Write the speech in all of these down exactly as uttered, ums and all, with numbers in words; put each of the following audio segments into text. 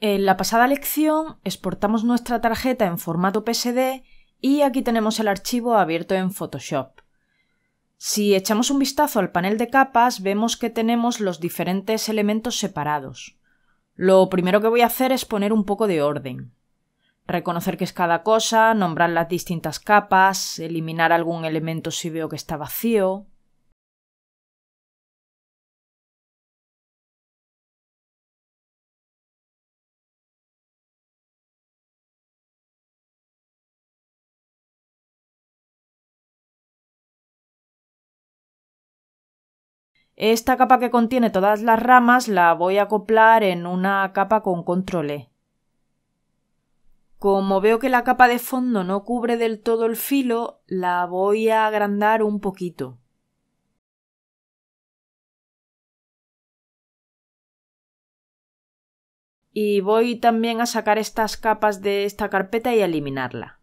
En la pasada lección exportamos nuestra tarjeta en formato P S D y aquí tenemos el archivo abierto en Photoshop. Si echamos un vistazo al panel de capas, vemos que tenemos los diferentes elementos separados. Lo primero que voy a hacer es poner un poco de orden. Reconocer qué es cada cosa, nombrar las distintas capas, eliminar algún elemento si veo que está vacío. Esta capa que contiene todas las ramas la voy a acoplar en una capa con control E. Como veo que la capa de fondo no cubre del todo el filo, la voy a agrandar un poquito. Y voy también a sacar estas capas de esta carpeta y a eliminarla.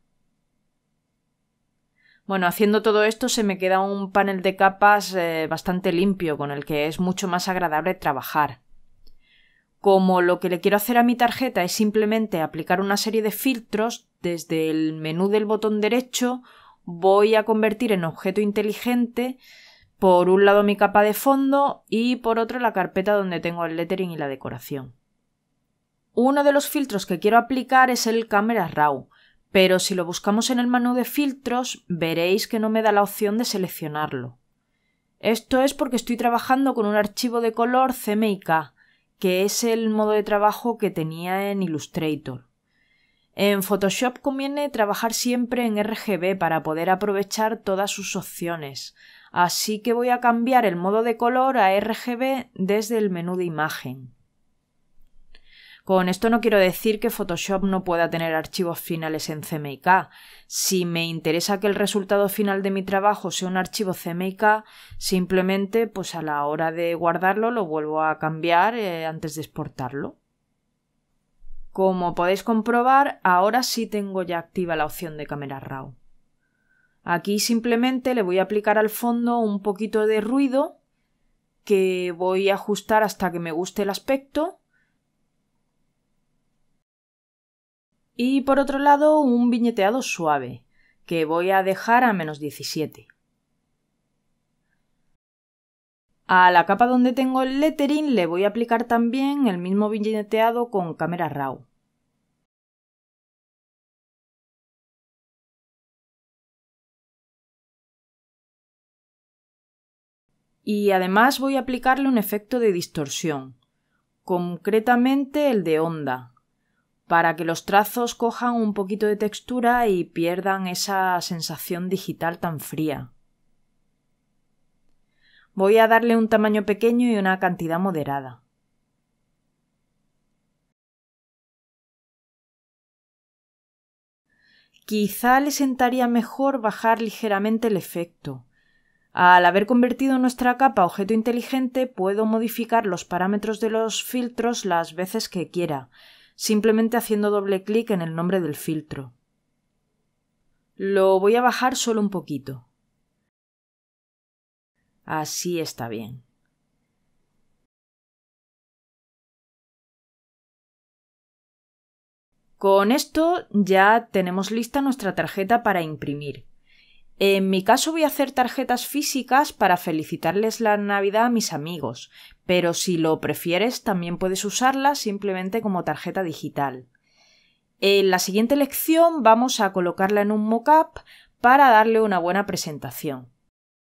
Bueno, haciendo todo esto se me queda un panel de capas eh, bastante limpio, con el que es mucho más agradable trabajar. Como lo que le quiero hacer a mi tarjeta es simplemente aplicar una serie de filtros, desde el menú del botón derecho voy a convertir en objeto inteligente por un lado mi capa de fondo y por otro la carpeta donde tengo el lettering y la decoración. Uno de los filtros que quiero aplicar es el Camera Raw. Pero si lo buscamos en el menú de filtros, veréis que no me da la opción de seleccionarlo. Esto es porque estoy trabajando con un archivo de color C M Y K, que es el modo de trabajo que tenía en Illustrator. En Photoshop conviene trabajar siempre en R G B para poder aprovechar todas sus opciones, así que voy a cambiar el modo de color a R G B desde el menú de imagen. Con esto no quiero decir que Photoshop no pueda tener archivos finales en C M Y K. Si me interesa que el resultado final de mi trabajo sea un archivo C M Y K, simplemente pues a la hora de guardarlo lo vuelvo a cambiar eh, antes de exportarlo. Como podéis comprobar, ahora sí tengo ya activa la opción de Camera Raw. Aquí simplemente le voy a aplicar al fondo un poquito de ruido que voy a ajustar hasta que me guste el aspecto. Y por otro lado, un viñeteado suave, que voy a dejar a menos diecisiete. A la capa donde tengo el lettering le voy a aplicar también el mismo viñeteado con Camera Raw. Y además voy a aplicarle un efecto de distorsión, concretamente el de onda, para que los trazos cojan un poquito de textura y pierdan esa sensación digital tan fría. Voy a darle un tamaño pequeño y una cantidad moderada. Quizá le sentaría mejor bajar ligeramente el efecto. Al haber convertido nuestra capa a objeto inteligente, puedo modificar los parámetros de los filtros las veces que quiera, simplemente haciendo doble clic en el nombre del filtro. Lo voy a bajar solo un poquito. Así está bien. Con esto ya tenemos lista nuestra tarjeta para imprimir. En mi caso voy a hacer tarjetas físicas para felicitarles la Navidad a mis amigos, pero si lo prefieres también puedes usarlas simplemente como tarjeta digital. En la siguiente lección vamos a colocarla en un mockup para darle una buena presentación.